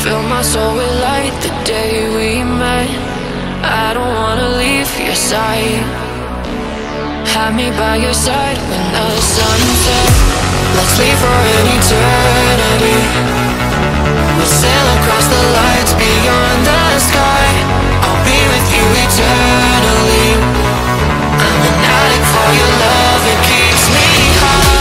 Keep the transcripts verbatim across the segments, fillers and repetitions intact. fill my soul with light the day we met. I don't wanna leave your side. Have me by your side when the sun sets. Let's leave for an eternity. We'll sail across the lights beyond the sky. I'll be with you eternally. I'm an addict for your love, it keeps me high.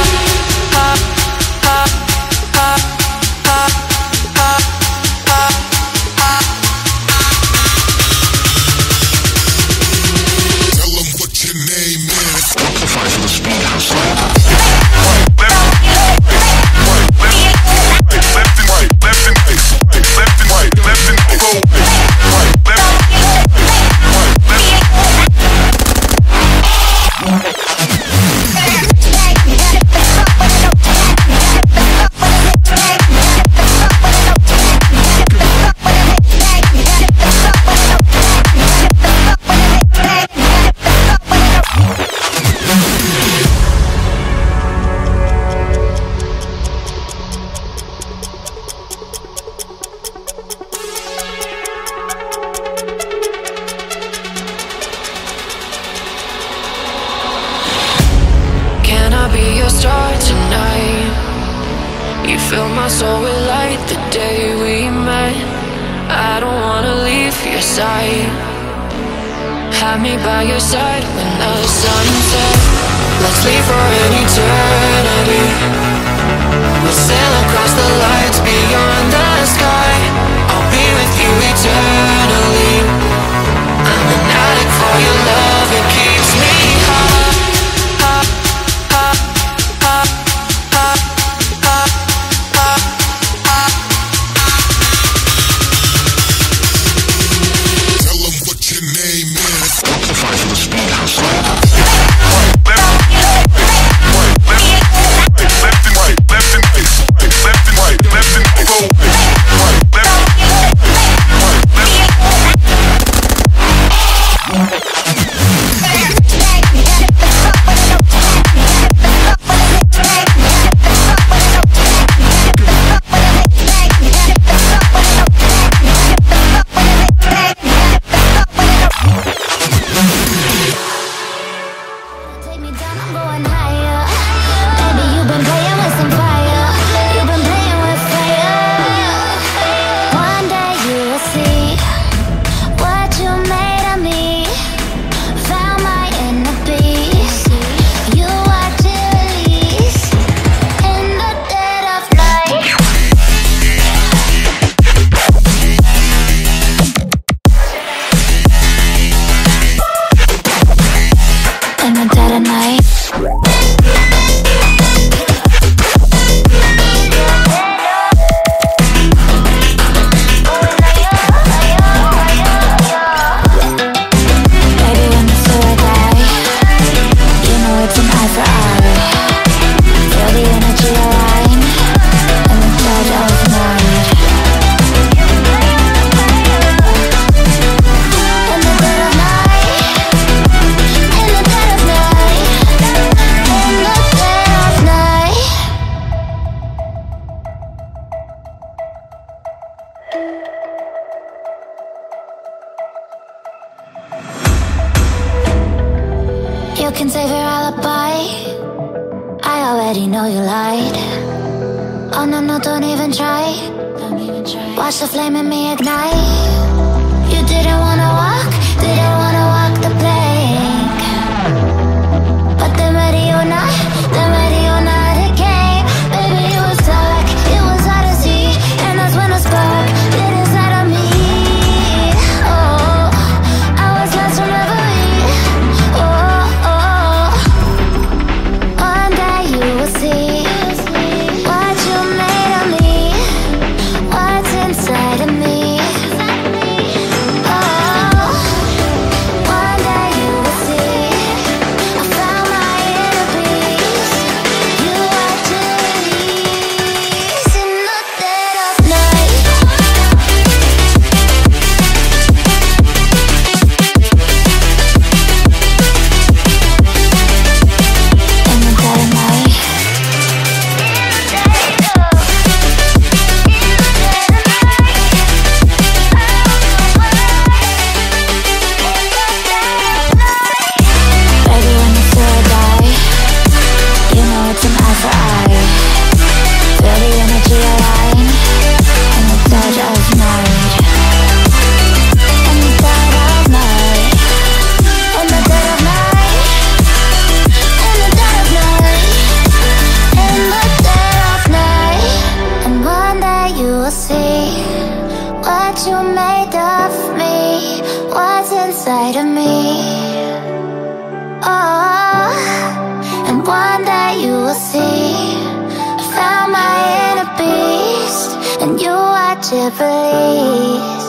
Jubilee.